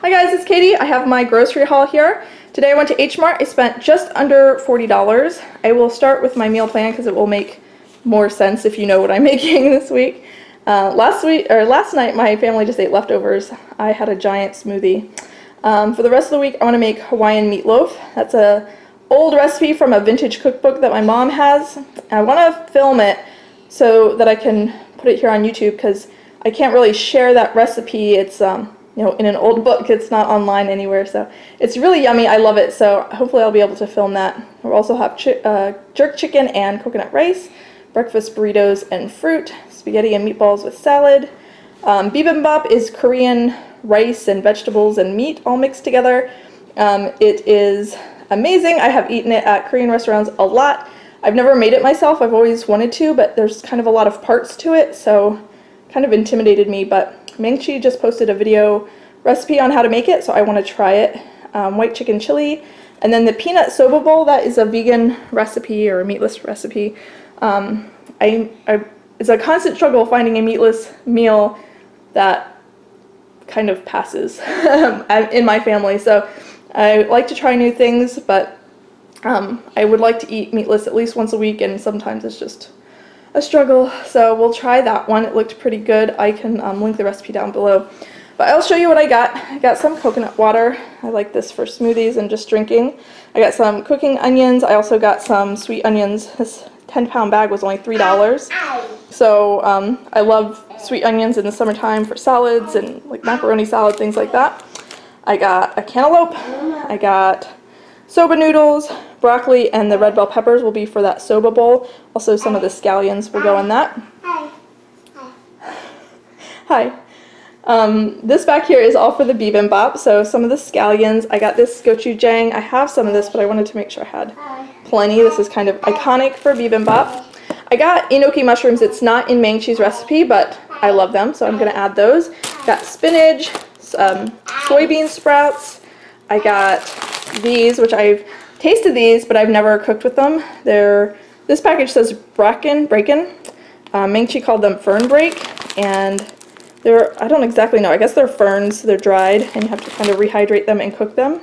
Hi guys, it's Katie. I have my grocery haul here. Today I went to H Mart. I spent just under $40. I will start with my meal plan because it will make more sense if you know what I'm making this week. Last night my family just ate leftovers. I had a giant smoothie. For the rest of the week I want to make Hawaiian meatloaf. That's an old recipe from a vintage cookbook that my mom has. I want to film it so that I can put it here on YouTube because I can't really share that recipe. It's you know, in an old book. It's not online anywhere, so it's really yummy. I love it, so hopefully I'll be able to film that. We'll also have jerk chicken and coconut rice, breakfast burritos and fruit, spaghetti and meatballs with salad. Bibimbap is Korean rice and vegetables and meat all mixed together. It is amazing. I have eaten it at Korean restaurants a lot. I've never made it myself. I've always wanted to, but there's kind of a lot of parts to it, so kind of intimidated me. But Maangchi just posted a video recipe on how to make it, so I want to try it. White chicken chili, and then the peanut soba bowl. That is a vegan recipe or a meatless recipe. It's a constant struggle finding a meatless meal that kind of passes in my family. So I like to try new things, but I would like to eat meatless at least once a week, and sometimes it's just a struggle, so we'll try that one. It looked pretty good. I can link the recipe down below. But I'll show you what I got. I got some coconut water. I like this for smoothies and just drinking. I got some cooking onions. I also got some sweet onions. This 10-pound bag was only $3. So I love sweet onions in the summertime for salads and like macaroni salad, things like that. I got a cantaloupe. I got soba noodles, broccoli, and the red bell peppers will be for that soba bowl. Also, some of the scallions will go in that. Hi. This back here is all for the bibimbap, so some of the scallions. I got this gochujang. I have some of this, but I wanted to make sure I had plenty. This is kind of iconic for bibimbap. I got enoki mushrooms. It's not in Maangchi's recipe, but I love them, so I'm going to add those. Got spinach, soybean sprouts. I got these, which I've tasted these, but I've never cooked with them. This package says Bracken. Maangchi called them Fern Break, and they're, I don't exactly know, I guess they're ferns, they're dried, and you have to kind of rehydrate them and cook them.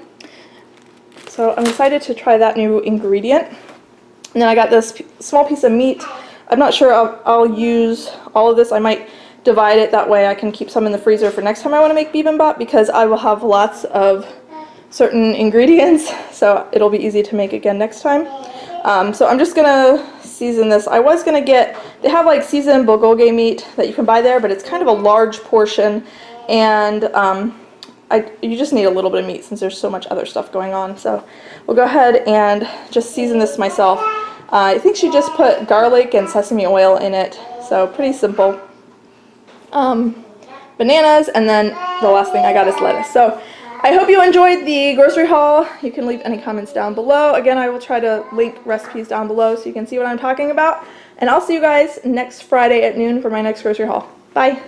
So I'm excited to try that new ingredient. And then I got this small piece of meat. I'm not sure I'll use all of this. I might divide it, that way I can keep some in the freezer for next time I want to make bibimbap, because I will have lots of certain ingredients, so it'll be easy to make again next time. So I'm just gonna season this. I was gonna get, they have like seasoned bulgogi meat that you can buy there, but it's kind of a large portion, and you just need a little bit of meat since there's so much other stuff going on. So we'll go ahead and just season this myself. I think she just put garlic and sesame oil in it, so pretty simple. Bananas, and then the last thing I got is lettuce. So I hope you enjoyed the grocery haul. You can leave any comments down below. Again, I will try to link recipes down below so you can see what I'm talking about. And I'll see you guys next Friday at noon for my next grocery haul. Bye!